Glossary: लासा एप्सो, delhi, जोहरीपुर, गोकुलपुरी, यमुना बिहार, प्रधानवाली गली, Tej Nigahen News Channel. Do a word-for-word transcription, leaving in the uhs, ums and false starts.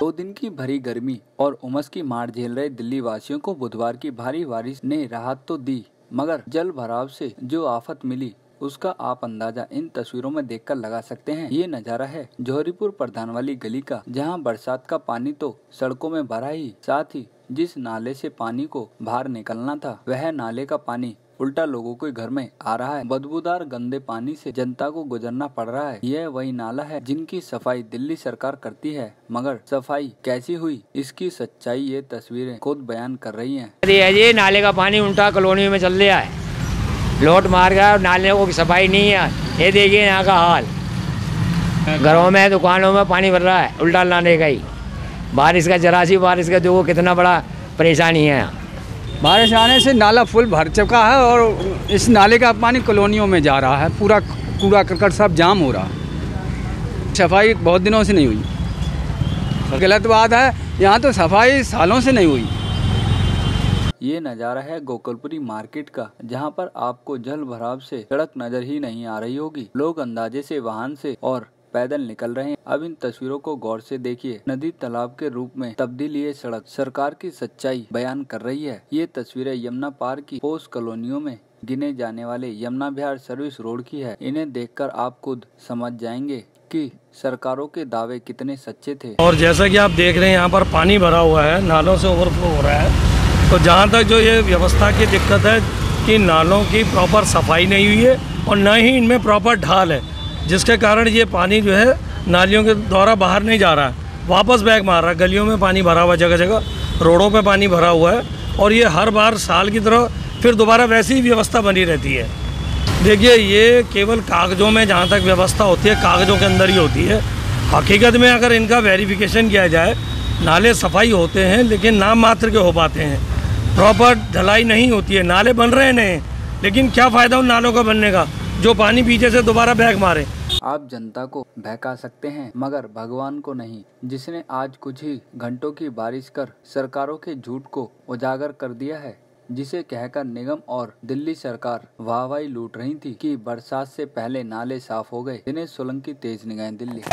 दो दिन की भरी गर्मी और उमस की मार झेल रहे दिल्ली वासियों को बुधवार की भारी बारिश ने राहत तो दी, मगर जल भराव से जो आफत मिली उसका आप अंदाजा इन तस्वीरों में देखकर लगा सकते हैं। ये नज़ारा है जोहरीपुर प्रधान वाली गली का, जहां बरसात का पानी तो सड़कों में भरा ही, साथ ही जिस नाले से पानी को बाहर निकलना था वह नाले का पानी उल्टा लोगों के घर में आ रहा है। बदबूदार गंदे पानी से जनता को गुजरना पड़ रहा है। यह वही नाला है जिनकी सफाई दिल्ली सरकार करती है, मगर सफाई कैसी हुई इसकी सच्चाई ये तस्वीरें खुद बयान कर रही हैं। ये नाले का पानी उल्टा कॉलोनी में चल रहा है, लोट मार गया और नाले को सफाई नहीं है। ये देखिए यहाँ का हाल, घरों में दुकानों में पानी भर रहा है उल्टा नाले का ही। बारिश का जरा सी बारिश का जो कितना बड़ा परेशानी है यहाँ। बारिश आने से नाला फुल भर चुका है और इस नाले का पानी कॉलोनियों में जा रहा है। पूरा कूड़ा करकट सब जाम हो रहा है। सफाई बहुत दिनों से नहीं हुई, गलत बात है। यहाँ तो सफाई सालों से नहीं हुई। ये नज़ारा है गोकुलपुरी मार्केट का, जहां पर आपको जल भराव से सड़क नजर ही नहीं आ रही होगी। लोग अंदाजे से वाहन से और पैदल निकल रहे हैं। अब इन तस्वीरों को गौर से देखिए, नदी तालाब के रूप में तब्दील ये सड़क सरकार की सच्चाई बयान कर रही है। ये तस्वीरें यमुना पार की पोस्ट कॉलोनियों में गिने जाने वाले यमुना बिहार सर्विस रोड की है। इन्हें देखकर आप खुद समझ जाएंगे कि सरकारों के दावे कितने सच्चे थे। और जैसा कि आप देख रहे हैं, यहाँ पर पानी भरा हुआ है, नालों से ओवरफ्लो हो रहा है। तो जहाँ तक जो ये व्यवस्था की दिक्कत है कि नालों की प्रॉपर सफाई नहीं हुई है और न ही इनमें प्रॉपर ढाल है, जिसके कारण ये पानी जो है नालियों के द्वारा बाहर नहीं जा रहा है, वापस बैक मार रहा है। गलियों में पानी भरा हुआ, जगह जगह रोडों पे पानी भरा हुआ है और ये हर बार साल की तरह फिर दोबारा वैसी ही व्यवस्था बनी रहती है। देखिए, ये केवल कागज़ों में जहाँ तक व्यवस्था होती है कागज़ों के अंदर ही होती है। हकीकत में अगर इनका वेरिफिकेशन किया जाए, नाले सफाई होते हैं लेकिन नाम मात्र के हो पाते हैं, प्रॉपर ढलाई नहीं होती है। नाले बन रहे नहीं, लेकिन क्या फ़ायदा उन नालों का बनने का जो पानी पीछे से दोबारा बैक मारे। आप जनता को बहका सकते हैं मगर भगवान को नहीं, जिसने आज कुछ ही घंटों की बारिश कर सरकारों के झूठ को उजागर कर दिया है, जिसे कहकर निगम और दिल्ली सरकार वाहवाही लूट रही थी कि बरसात से पहले नाले साफ हो गए। दिनेश सोलंकी, तेज निगाहें, दिल्ली।